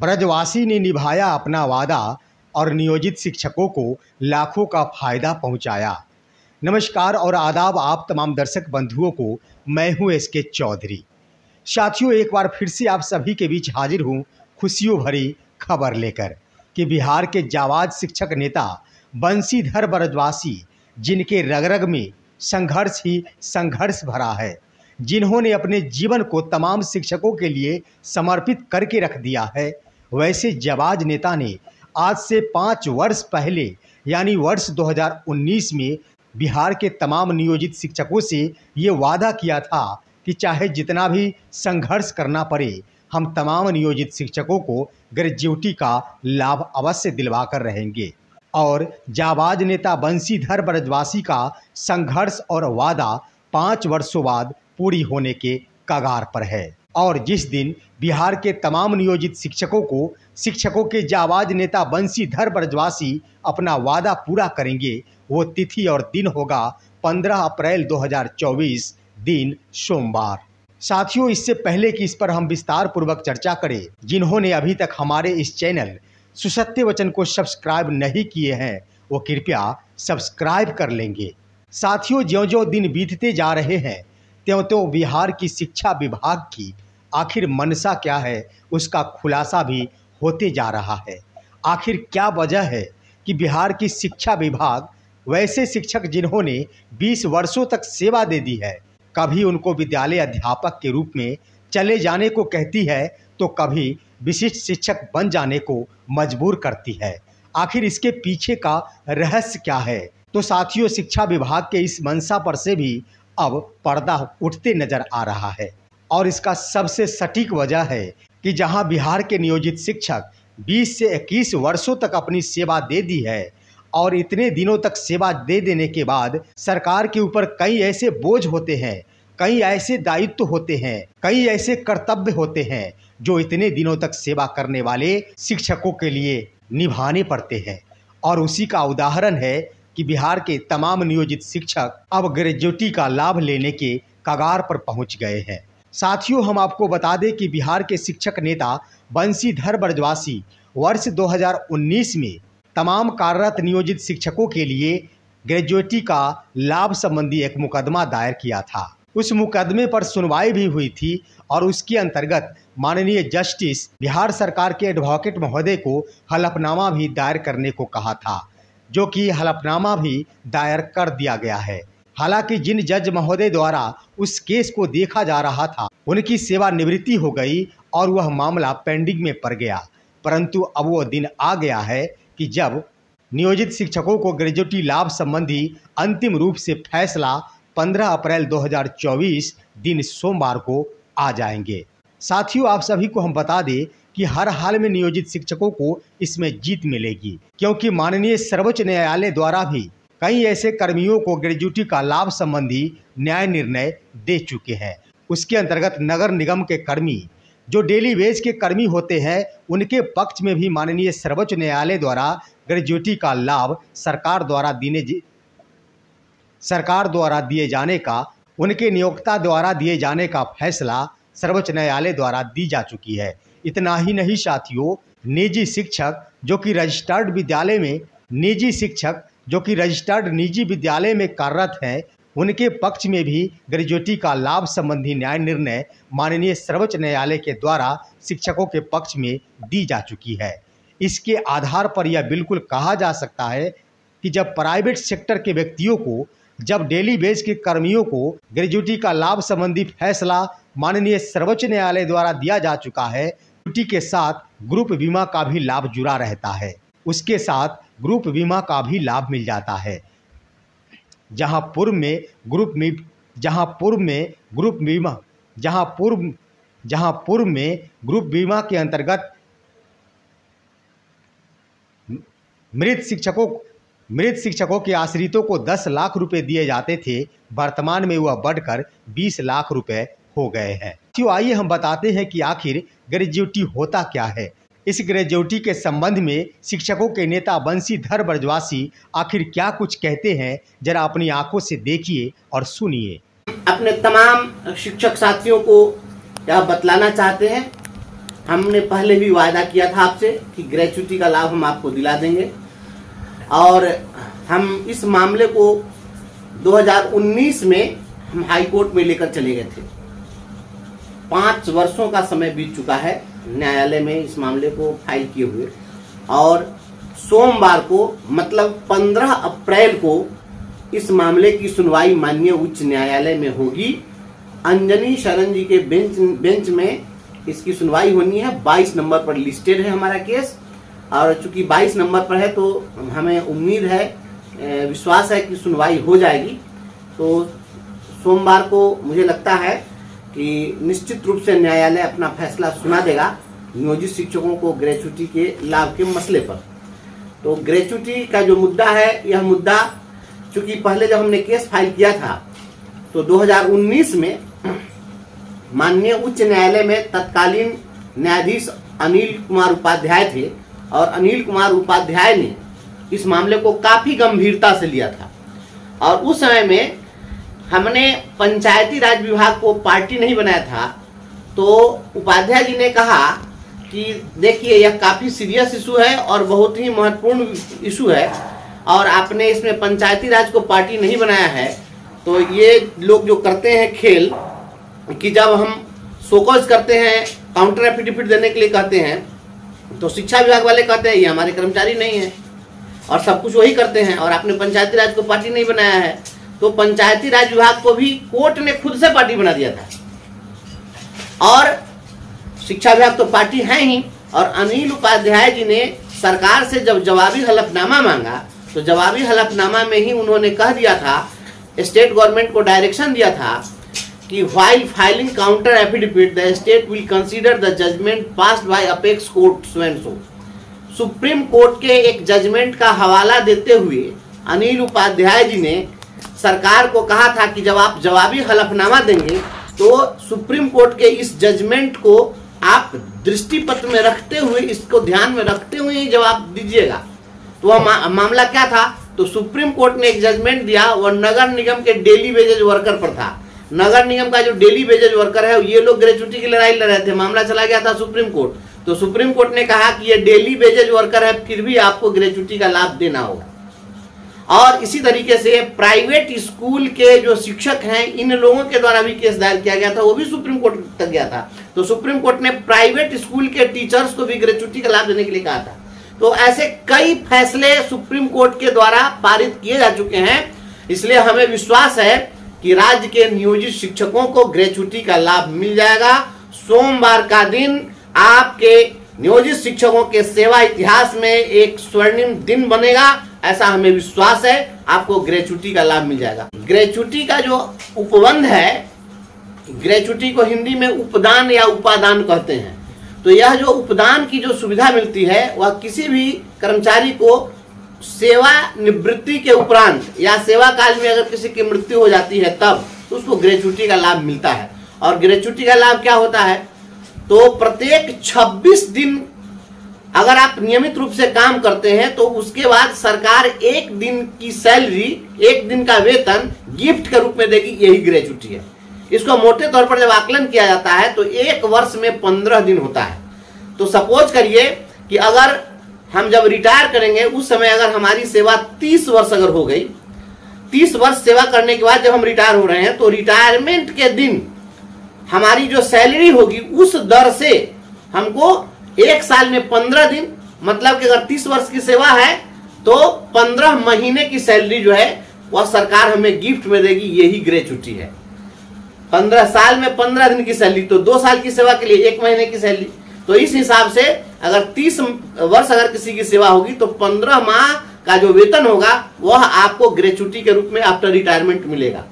ब्रजवासी ने निभाया अपना वादा और नियोजित शिक्षकों को लाखों का फायदा पहुंचाया। नमस्कार और आदाब आप तमाम दर्शक बंधुओं को, मैं हूं एस के चौधरी। साथियों, एक बार फिर से आप सभी के बीच हाजिर हूं खुशियों भरी खबर लेकर कि बिहार के जाबाज शिक्षक नेता बंशीधर ब्रजवासी, जिनके रग-रग में संघर्ष ही संघर्ष भरा है, जिन्होंने अपने जीवन को तमाम शिक्षकों के लिए समर्पित करके रख दिया है, वैसे जाबाज नेता ने आज से 5 वर्ष पहले यानी वर्ष 2019 में बिहार के तमाम नियोजित शिक्षकों से ये वादा किया था कि चाहे जितना भी संघर्ष करना पड़े, हम तमाम नियोजित शिक्षकों को ग्रेजुएटी का लाभ अवश्य दिलवाकर रहेंगे। और जाबाज नेता बंशीधर ब्रजवासी का संघर्ष और वादा 5 वर्षों बाद पूरी होने के कगार पर है। और जिस दिन बिहार के तमाम नियोजित शिक्षकों को शिक्षकों के जाबाज नेता बंशीधर ब्रजवासी अपना वादा पूरा करेंगे, वो तिथि और दिन होगा 15 अप्रैल 2024, दिन सोमवार। साथियों, इससे पहले कि इस पर हम विस्तार पूर्वक चर्चा करें, जिन्होंने अभी तक हमारे इस चैनल सुसत्य वचन को सब्सक्राइब नहीं किए हैं, वो कृपया सब्सक्राइब कर लेंगे। साथियों, ज्यों-ज्यों दिन बीतते जा रहे हैं, त्यों-त्यों बिहार की शिक्षा विभाग की आखिर मनसा क्या है, उसका खुलासा भी होते जा रहा है। आखिर क्या वजह है कि बिहार की शिक्षा विभाग वैसे शिक्षक जिन्होंने 20 वर्षों तक सेवा दे दी है, कभी उनको विद्यालय अध्यापक के रूप में चले जाने को कहती है तो कभी विशिष्ट शिक्षक बन जाने को मजबूर करती है। आखिर इसके पीछे का रहस्य क्या है? तो साथियों, शिक्षा विभाग के इस मनसा पर से भी अब पर्दा उठते नजर आ रहा है। और इसका सबसे सटीक वजह है कि जहां बिहार के नियोजित शिक्षक 20 से 21 वर्षों तक अपनी सेवा दे दी है और इतने दिनों तक सेवा दे देने के बाद सरकार के ऊपर कई ऐसे बोझ होते हैं, कई ऐसे दायित्व होते हैं, कई ऐसे कर्तव्य होते हैं जो इतने दिनों तक सेवा करने वाले शिक्षकों के लिए निभाने पड़ते हैं। और उसी का उदाहरण है कि बिहार के तमाम नियोजित शिक्षक अब ग्रेजुएटी का लाभ लेने के कगार पर पहुंच गए हैं। साथियों, हम आपको बता दें कि बिहार के शिक्षक नेता बंशीधर ब्रजवासी वर्ष 2019 में तमाम कार्यरत नियोजित शिक्षकों के लिए ग्रेजुएटी का लाभ संबंधी एक मुकदमा दायर किया था। उस मुकदमे पर सुनवाई भी हुई थी और उसके अंतर्गत माननीय जस्टिस बिहार सरकार के एडवोकेट महोदय को हलफनामा भी दायर करने को कहा था, जो कि हलफनामा भी दायर कर दिया गया है। हालांकि जिन जज महोदय द्वारा उस केस को देखा जा रहा था, उनकी सेवानिवृत्ति हो गई और वह मामला पेंडिंग में पड़ गया, परंतु अब वो दिन आ गया है कि जब नियोजित शिक्षकों को ग्रेजुएटी लाभ संबंधी अंतिम रूप से फैसला 15 अप्रैल 2024 दिन सोमवार को आ जाएंगे। साथियों, आप सभी को हम बता दें कि हर हाल में नियोजित शिक्षकों को इसमें जीत मिलेगी, क्योंकि माननीय सर्वोच्च न्यायालय द्वारा भी कई ऐसे कर्मियों को ग्रेजुएटी का लाभ संबंधी न्याय निर्णय दे चुके हैं। उसके अंतर्गत नगर निगम के कर्मी जो डेली वेज के कर्मी होते हैं, उनके पक्ष में भी माननीय सर्वोच्च न्यायालय द्वारा ग्रेजुएटी का लाभ सरकार द्वारा दिए जाने का, उनके नियोक्ता द्वारा दिए जाने का फैसला सर्वोच्च न्यायालय द्वारा दी जा चुकी है। इतना ही नहीं साथियों, निजी शिक्षक जो कि रजिस्टर्ड विद्यालय में निजी विद्यालय में कार्यरत हैं, उनके पक्ष में भी ग्रेजुएटी का लाभ संबंधी न्याय निर्णय माननीय सर्वोच्च न्यायालय के द्वारा शिक्षकों के पक्ष में दी जा चुकी है। इसके आधार पर यह बिल्कुल कहा जा सकता है कि जब प्राइवेट सेक्टर के व्यक्तियों को, जब डेली बेस के कर्मियों को ग्रेजुएटी का लाभ संबंधी फैसला माननीय सर्वोच्च न्यायालय द्वारा दिया जा चुका है, छुट्टी के साथ ग्रुप बीमा का भी लाभ जुड़ा रहता है। उसके साथ ग्रुप बीमा का भी लाभ मिल जाता है, जहां पूर्व में ग्रुप बीमा के अंतर्गत मृत शिक्षकों के आश्रितों को 10 लाख रुपए दिए जाते थे, वर्तमान में वह बढ़कर 20 लाख रुपए हो गए हैं। तो आइए हम बताते हैं कि आखिर ग्रेजुएटी होता क्या है। इस ग्रेजुएटी के संबंध में शिक्षकों के नेता बंशीधर ब्रजवासी आखिर क्या कुछ कहते हैं, जरा अपनी आंखों से देखिए और सुनिए। अपने तमाम शिक्षक साथियों को यह बतलाना चाहते हैं हमने पहले भी वादा किया था आपसे कि ग्रेच्युटी का लाभ हम आपको दिला देंगे और हम इस मामले को 2019 में हम हाईकोर्ट में लेकर चले गए थे। 5 वर्षों का समय बीत चुका है न्यायालय में इस मामले को फाइल किए हुए और सोमवार को मतलब 15 अप्रैल को इस मामले की सुनवाई माननीय उच्च न्यायालय में होगी। अंजनी शरण जी के बेंच में इसकी सुनवाई होनी है। 22 नंबर पर लिस्टेड है हमारा केस और चूंकि 22 नंबर पर है तो हमें उम्मीद है, विश्वास है कि सुनवाई हो जाएगी। तो सोमवार को मुझे लगता है कि निश्चित रूप से न्यायालय अपना फैसला सुना देगा नियोजित शिक्षकों को ग्रेच्युटी के लाभ के मसले पर। तो ग्रेच्युटी का जो मुद्दा है, यह मुद्दा चूँकि पहले जब हमने केस फाइल किया था तो 2019 में माननीय उच्च न्यायालय में तत्कालीन न्यायाधीश अनिल कुमार उपाध्याय थे और अनिल कुमार उपाध्याय ने इस मामले को काफ़ी गंभीरता से लिया था और उस समय में हमने पंचायती राज विभाग को पार्टी नहीं बनाया था। तो उपाध्याय जी ने कहा कि देखिए यह काफ़ी सीरियस इशू है और बहुत ही महत्वपूर्ण इशू है और आपने इसमें पंचायती राज को पार्टी नहीं बनाया है तो ये लोग जो करते हैं खेल कि जब हम शोकॉज करते हैं, काउंटर एफिडेविट देने के लिए कहते हैं तो शिक्षा विभाग वाले कहते हैं ये हमारे कर्मचारी नहीं हैं और सब कुछ वही करते हैं और आपने पंचायती राज को पार्टी नहीं बनाया है। तो पंचायती राज विभाग को भी कोर्ट ने खुद से पार्टी बना दिया था और शिक्षा विभाग तो पार्टी है ही। और अनिल उपाध्याय जी ने सरकार से जब जवाबी हलफनामा मांगा तो जवाबी हलफनामा में ही उन्होंने कह दिया था, स्टेट गवर्नमेंट को डायरेक्शन दिया था कि while filing counter affidavit the state will consider the judgment passed by apex court so and so. Supreme court के एक जजमेंट का हवाला देते हुए अनिल उपाध्याय जी ने सरकार को कहा था कि जब आप जवाबी हलफनामा देंगे तो सुप्रीम कोर्ट के इस जजमेंट को आप दृष्टिपथ में रखते हुए, इसको ध्यान में रखते हुए ही जवाब दीजिएगा। तो वह मामला क्या था? तो सुप्रीम कोर्ट ने एक जजमेंट दिया, वह नगर निगम के डेली वेजेज वर्कर पर था। नगर निगम का जो डेली वेजेज वर्कर है ये लोग ग्रेच्युटी की लड़ाई लड़ रहे थे, मामला चला गया था सुप्रीम कोर्ट। तो सुप्रीम कोर्ट ने कहा कि ये डेली वेजेज वर्कर है फिर भी आपको ग्रेच्युटी का लाभ देना होगा। और इसी तरीके से प्राइवेट स्कूल के जो शिक्षक हैं इन लोगों के द्वारा भी केस दायर किया गया था, वो भी सुप्रीम कोर्ट तक गया था। तो सुप्रीम कोर्ट ने प्राइवेट स्कूल के टीचर्स को भी ग्रेच्युटी का लाभ देने के लिए कहा था। तो ऐसे कई फैसले सुप्रीम कोर्ट के द्वारा पारित किए जा चुके हैं, इसलिए हमें विश्वास है कि राज्य के नियोजित शिक्षकों को ग्रेच्युटी का लाभ मिल जाएगा। सोमवार का दिन आपके नियोजित शिक्षकों के सेवा इतिहास में एक स्वर्णिम दिन बनेगा, ऐसा हमें विश्वास है। आपको ग्रेच्युटी का लाभ मिल जाएगा। ग्रेच्युटी का जो उपबंध है, ग्रेच्युटी को हिंदी में उपदान या उपादान कहते हैं। तो यह जो उपदान की जो सुविधा मिलती है वह किसी भी कर्मचारी को सेवा निवृत्ति के उपरांत या सेवा काल में अगर किसी की मृत्यु हो जाती है तब तो उसको ग्रेच्युटी का लाभ मिलता है। और ग्रेच्युटी का लाभ क्या होता है? तो प्रत्येक 26 दिन अगर आप नियमित रूप से काम करते हैं तो उसके बाद सरकार एक दिन की सैलरी, एक दिन का वेतन गिफ्ट के रूप में देगी, यही ग्रेच्युटी है। इसको मोटे तौर पर जब आकलन किया जाता है तो 1 वर्ष में 15 दिन होता है। तो सपोज करिए कि अगर हम जब रिटायर करेंगे उस समय अगर हमारी सेवा 30 वर्ष अगर हो गई, 30 वर्ष सेवा करने के बाद जब हम रिटायर हो रहे हैं तो रिटायरमेंट के दिन हमारी जो सैलरी होगी उस दर से हमको 1 साल में 15 दिन, मतलब कि अगर 30 वर्ष की सेवा है तो 15 महीने की सैलरी जो है वह सरकार हमें गिफ्ट में देगी, यही ग्रेच्युटी है। 15 साल में 15 दिन की सैलरी, तो 2 साल की सेवा के लिए 1 महीने की सैलरी। तो इस हिसाब से अगर 30 वर्ष अगर किसी की सेवा होगी तो 15 माह का जो वेतन होगा वह आपको ग्रेच्युटी के रूप में आफ्टर रिटायरमेंट मिलेगा।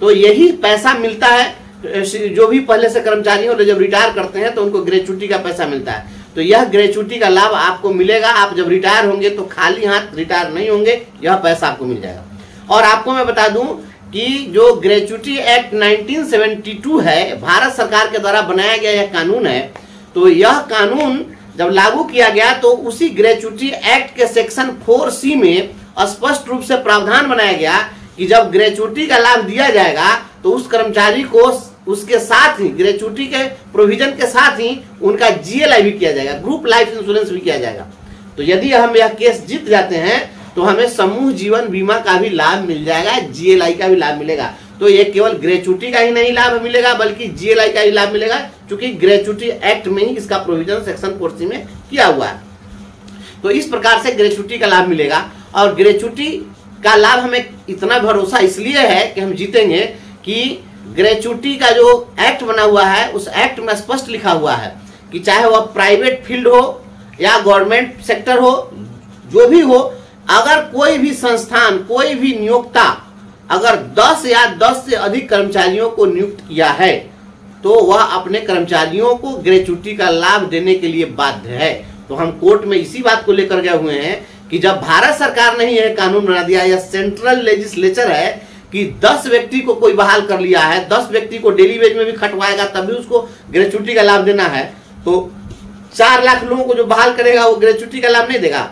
तो यही पैसा मिलता है जो भी पहले से कर्मचारी हो, जब रिटायर करते हैं तो उनको ग्रेच्युटी का पैसा मिलता है। तो यह ग्रेच्युटी का लाभ आपको मिलेगा। आप जब रिटायर होंगे तो खाली हाथ रिटायर नहीं होंगे, यह पैसा आपको मिल जाएगा। और आपको मैं बता दूं कि जो ग्रेच्युटी एक्ट 1972 है, भारत सरकार के द्वारा बनाया गया यह कानून है। तो यह कानून जब लागू किया गया तो उसी ग्रेच्युटी एक्ट के सेक्शन 4C में स्पष्ट रूप से प्रावधान बनाया गया कि जब ग्रेच्युटी का लाभ दिया जाएगा तो उस कर्मचारी को उसके साथ ही ग्रेच्युटी के प्रोविजन के साथ ही उनका जीएलआई भी किया जाएगा, ग्रुप लाइफ इंश्योरेंस भी किया जाएगा। तो यदि हम यह केस जीत जाते हैं तो हमें समूह जीवन बीमा का भी लाभ मिल जाएगा, जीएलआई का भी लाभ मिलेगा। तो ये केवल ग्रेच्युटी का ही नहीं लाभ मिलेगा बल्कि जीएलआई का ही लाभ मिलेगा, क्योंकि ग्रेच्युटी एक्ट में ही इसका प्रोविजन सेक्शन 40 में किया हुआ है। तो इस प्रकार से ग्रेच्युटी का लाभ मिलेगा और ग्रेच्युटी का लाभ हमें इतना भरोसा इसलिए है कि हम जीतेंगे कि ग्रेच्युटी का जो एक्ट बना हुआ है उस एक्ट में स्पष्ट लिखा हुआ है कि चाहे वह प्राइवेट फील्ड हो या गवर्नमेंट सेक्टर हो, जो भी हो, अगर कोई भी संस्थान, कोई भी नियोक्ता अगर 10 या 10 से अधिक कर्मचारियों को नियुक्त किया है तो वह अपने कर्मचारियों को ग्रेच्युटी का लाभ देने के लिए बाध्य है। तो हम कोर्ट में इसी बात को लेकर गए हुए हैं कि जब भारत सरकार ने यह कानून बना दिया, यह सेंट्रल लेजिस्लेचर है कि 10 व्यक्ति को कोई बहाल कर लिया है, 10 व्यक्ति को डेली वेज में भी खटवाएगा तभी उसको ग्रेच्युटी का लाभ देना है, तो 4 लाख लोगों को जो बहाल करेगा वो ग्रेच्युटी का लाभ नहीं देगा।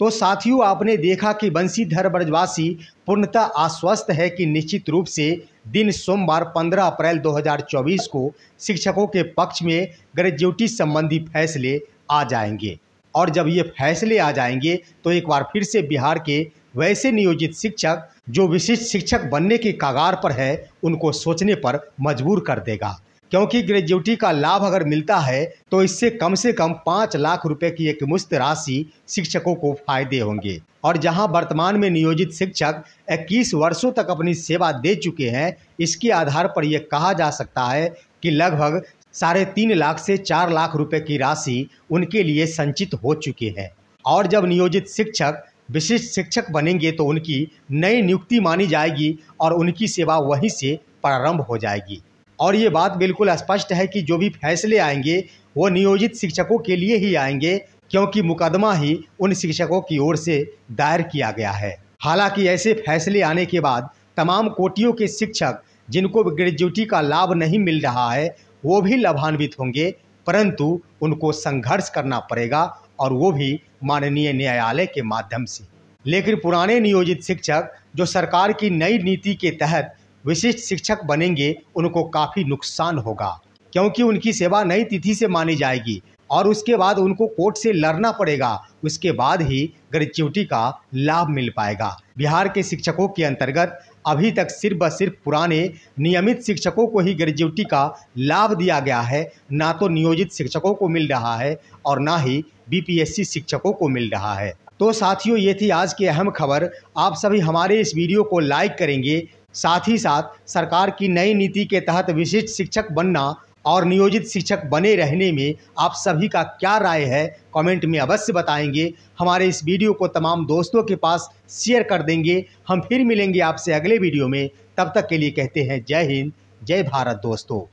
तो साथियों, आपने देखा कि बंशीधर ब्रजवासी पूर्णतः आश्वस्त है कि निश्चित रूप से दिन सोमवार 15 अप्रैल 2024 को शिक्षकों के पक्ष में ग्रेच्युटी संबंधी फैसले आ जाएंगे। और जब ये फैसले आ जाएंगे तो एक बार फिर से बिहार के वैसे नियोजित शिक्षक जो विशिष्ट शिक्षक बनने के कगार पर है उनको सोचने पर मजबूर कर देगा, क्योंकि ग्रेच्युटी का लाभ अगर मिलता है तो इससे कम से कम 5 लाख रुपए की एक मुश्त राशि शिक्षकों को फायदे होंगे। और जहां वर्तमान में नियोजित शिक्षक 21 वर्षों तक अपनी सेवा दे चुके हैं, इसके आधार पर यह कहा जा सकता है कि लगभग 3.5 लाख से 4 लाख रुपए की राशि उनके लिए संचित हो चुकी है। और जब नियोजित शिक्षक विशिष्ट शिक्षक बनेंगे तो उनकी नई नियुक्ति मानी जाएगी और उनकी सेवा वहीं से प्रारंभ हो जाएगी। और ये बात बिल्कुल स्पष्ट है कि जो भी फैसले आएंगे वो नियोजित शिक्षकों के लिए ही आएंगे, क्योंकि मुकदमा ही उन शिक्षकों की ओर से दायर किया गया है। हालांकि ऐसे फैसले आने के बाद तमाम कोटियों के शिक्षक जिनको ग्रेच्युटी का लाभ नहीं मिल रहा है वो भी लाभान्वित होंगे, परंतु उनको संघर्ष करना पड़ेगा और वो भी माननीय न्यायालय के माध्यम से। लेकिन पुराने नियोजित शिक्षक जो सरकार की नई नीति के तहत विशिष्ट शिक्षक बनेंगे उनको काफ़ी नुकसान होगा, क्योंकि उनकी सेवा नई तिथि से मानी जाएगी और उसके बाद उनको कोर्ट से लड़ना पड़ेगा, उसके बाद ही ग्रेच्युटी का लाभ मिल पाएगा। बिहार के शिक्षकों के अंतर्गत अभी तक सिर्फ व सिर्फ पुराने नियमित शिक्षकों को ही ग्रेच्युटी का लाभ दिया गया है, ना तो नियोजित शिक्षकों को मिल रहा है और ना ही बीपीएससी शिक्षकों को मिल रहा है। तो साथियों, ये थी आज की अहम खबर। आप सभी हमारे इस वीडियो को लाइक करेंगे, साथ ही साथ सरकार की नई नीति के तहत विशिष्ट शिक्षक बनना और नियोजित शिक्षक बने रहने में आप सभी का क्या राय है कमेंट में अवश्य बताएंगे। हमारे इस वीडियो को तमाम दोस्तों के पास शेयर कर देंगे। हम फिर मिलेंगे आपसे अगले वीडियो में, तब तक के लिए कहते हैं जय हिंद, जय भारत दोस्तों।